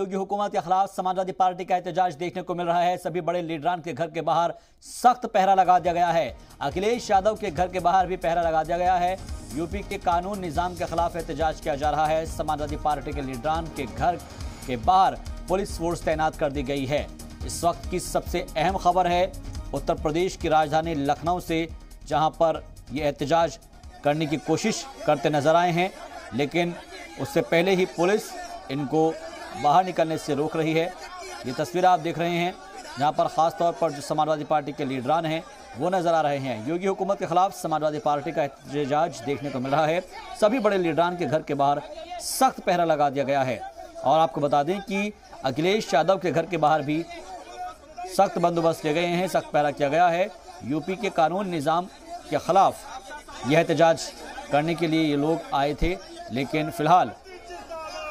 योगी हुकूमत के खिलाफ समाजवादी पार्टी का एहतजाज देखने को मिल रहा है। सभी बड़े लीडरान के घर के बाहर सख्त पहरा लगा दिया गया है। अखिलेश यादव के घर के बाहर भी पहरा लगा दिया गया है। यूपी के कानून निजाम के खिलाफ एहतजाज किया जा रहा है। समाजवादी पार्टी के लीडरान के घर के बाहर पुलिस फोर्स तैनात कर दी गई है। इस वक्त की सबसे अहम खबर है उत्तर प्रदेश की राजधानी लखनऊ से, जहां पर ये एहतजाज करने की कोशिश करते नजर आए हैं, लेकिन उससे पहले ही पुलिस इनको बाहर निकलने से रोक रही है। ये तस्वीर आप देख रहे हैं, जहां पर ख़ास तौर पर जो समाजवादी पार्टी के लीडरान हैं वो नज़र आ रहे हैं। योगी हुकूमत के खिलाफ समाजवादी पार्टी का एहतजाज देखने को मिल रहा है। सभी बड़े लीडरान के घर के बाहर सख्त पहरा लगा दिया गया है। और आपको बता दें कि अखिलेश यादव के घर के बाहर भी सख्त बंदोबस्त किए गए हैं, सख्त पहरा किया गया है। यूपी के कानून निज़ाम के खिलाफ यह एहतजाज करने के लिए ये लोग आए थे, लेकिन फिलहाल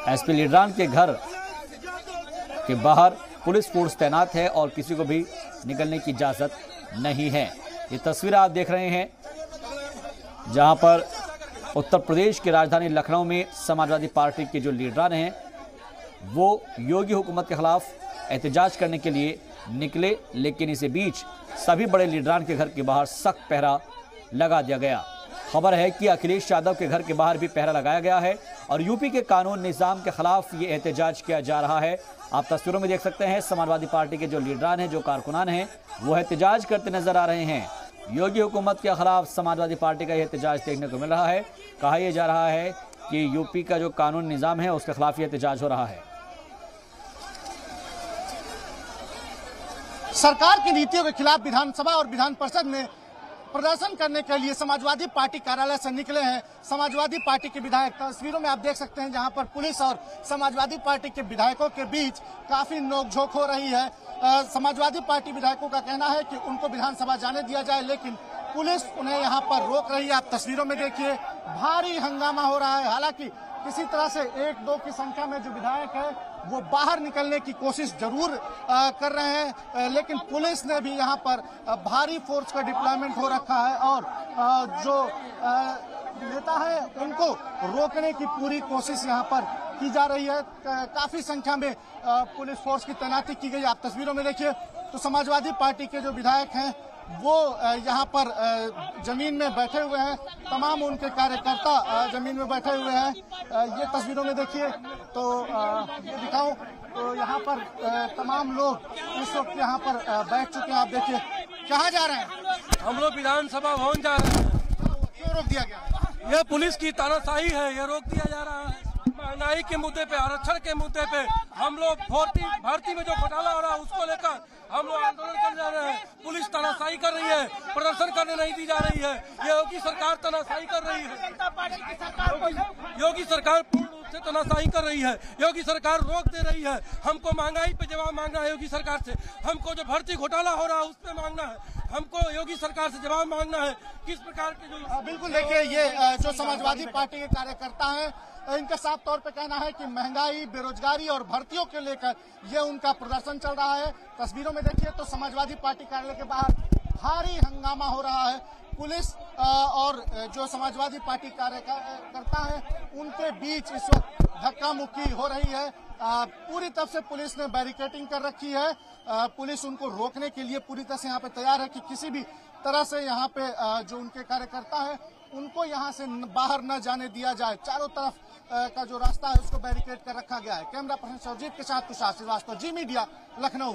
एसपी लीडरान के घर के बाहर पुलिस फोर्स तैनात है और किसी को भी निकलने की इजाज़त नहीं है। ये तस्वीर आप देख रहे हैं, जहां पर उत्तर प्रदेश की राजधानी लखनऊ में समाजवादी पार्टी के जो लीडरान हैं वो योगी हुकूमत के खिलाफ एहतजाज करने के लिए निकले, लेकिन इसी बीच सभी बड़े लीडरान के घर के बाहर सख्त पहरा लगा दिया गया। खबर है कि अखिलेश यादव के घर के बाहर भी पहरा लगाया गया है और यूपी के कानून निज़ाम के खिलाफ ये एहतजाज किया जा रहा है। आप तस्वीरों में देख सकते हैं, समाजवादी पार्टी के जो लीडरान हैं, जो कारकुनान हैं, वो एहतजाज करते नजर आ रहे हैं। योगी हुकूमत के खिलाफ समाजवादी पार्टी का ये एहतजाज देखने को मिल रहा है। कहा यह जा रहा है कि यूपी का जो कानून निज़ाम है उसके खिलाफ ये एहतजाज हो रहा है। सरकार की नीतियों के खिलाफ विधानसभा और विधान परिषद में प्रदर्शन करने के लिए समाजवादी पार्टी कार्यालय से निकले हैं समाजवादी पार्टी के विधायक। तस्वीरों में आप देख सकते हैं, जहां पर पुलिस और समाजवादी पार्टी के विधायकों के बीच काफी नोकझोंक हो रही है। समाजवादी पार्टी विधायकों का कहना है कि उनको विधानसभा जाने दिया जाए, लेकिन पुलिस उन्हें यहाँ पर रोक रही है। आप तस्वीरों में देखिए, भारी हंगामा हो रहा है। हालांकि किसी तरह से एक दो की संख्या में जो विधायक है वो बाहर निकलने की कोशिश जरूर कर रहे हैं, लेकिन पुलिस ने भी यहाँ पर भारी फोर्स का डिप्लॉयमेंट हो रखा है और जो नेता है उनको रोकने की पूरी कोशिश यहाँ पर की जा रही है। काफी संख्या में पुलिस फोर्स की तैनाती की गई। आप तस्वीरों में देखिए तो समाजवादी पार्टी के जो विधायक हैं वो यहाँ पर जमीन में बैठे हुए हैं, तमाम उनके कार्यकर्ता जमीन में बैठे हुए हैं। ये तस्वीरों में देखिए तो दिखाऊं तो यहाँ पर तमाम लोग इस वक्त यहाँ पर बैठ चुके हैं। आप देखिए, कहाँ जा रहे हैं? हम लोग विधानसभा भवन जा रहे हैं। क्यों रोक दिया गया? ये पुलिस की तानाशाही है, ये रोक दिया जा रहा है। महंगाई के मुद्दे पे, आरक्षण के मुद्दे पे, हम लोग भर्ती में जो घोटाला हो रहा है उसको लेकर हम लोग आंदोलन कर जा रहे हैं। पुलिस तानाशाही कर रही है, प्रदर्शन करने नहीं दी जा रही है। ये योगी सरकार तानाशाही कर रही है, योगी सरकार पूर्ण रूप से तानाशाही कर रही है। योगी सरकार रोक दे रही है। हमको महंगाई पे जवाब मांगना है योगी सरकार से, हमको जो भर्ती घोटाला हो रहा है उस पे मांगना है, हमको योगी सरकार से जवाब मांगना है किस प्रकार के जो। बिल्कुल देखिए, ये जो समाजवादी पार्टी के कार्यकर्ता हैं इनका साफ तौर पे कहना है कि महंगाई, बेरोजगारी और भर्तियों के लेकर ये उनका प्रदर्शन चल रहा है। तस्वीरों में देखिए तो समाजवादी पार्टी कार्यालय के बाहर भारी हंगामा हो रहा है। पुलिस और जो समाजवादी पार्टी कार्यकर्ता है उनके बीच इस वक्त धक्का मुक्की हो रही है। पूरी तरफ से पुलिस ने बैरिकेडिंग कर रखी है। पुलिस उनको रोकने के लिए पूरी तरह से यहाँ पे तैयार है कि किसी भी तरह से यहाँ पे जो उनके कार्यकर्ता है उनको यहाँ से बाहर न जाने दिया जाए। चारों तरफ का जो रास्ता है उसको बैरिकेड कर रखा गया है। कैमरा पर्सन सौजीत के साथ तुषार श्रीवास्तव, जी मीडिया, लखनऊ।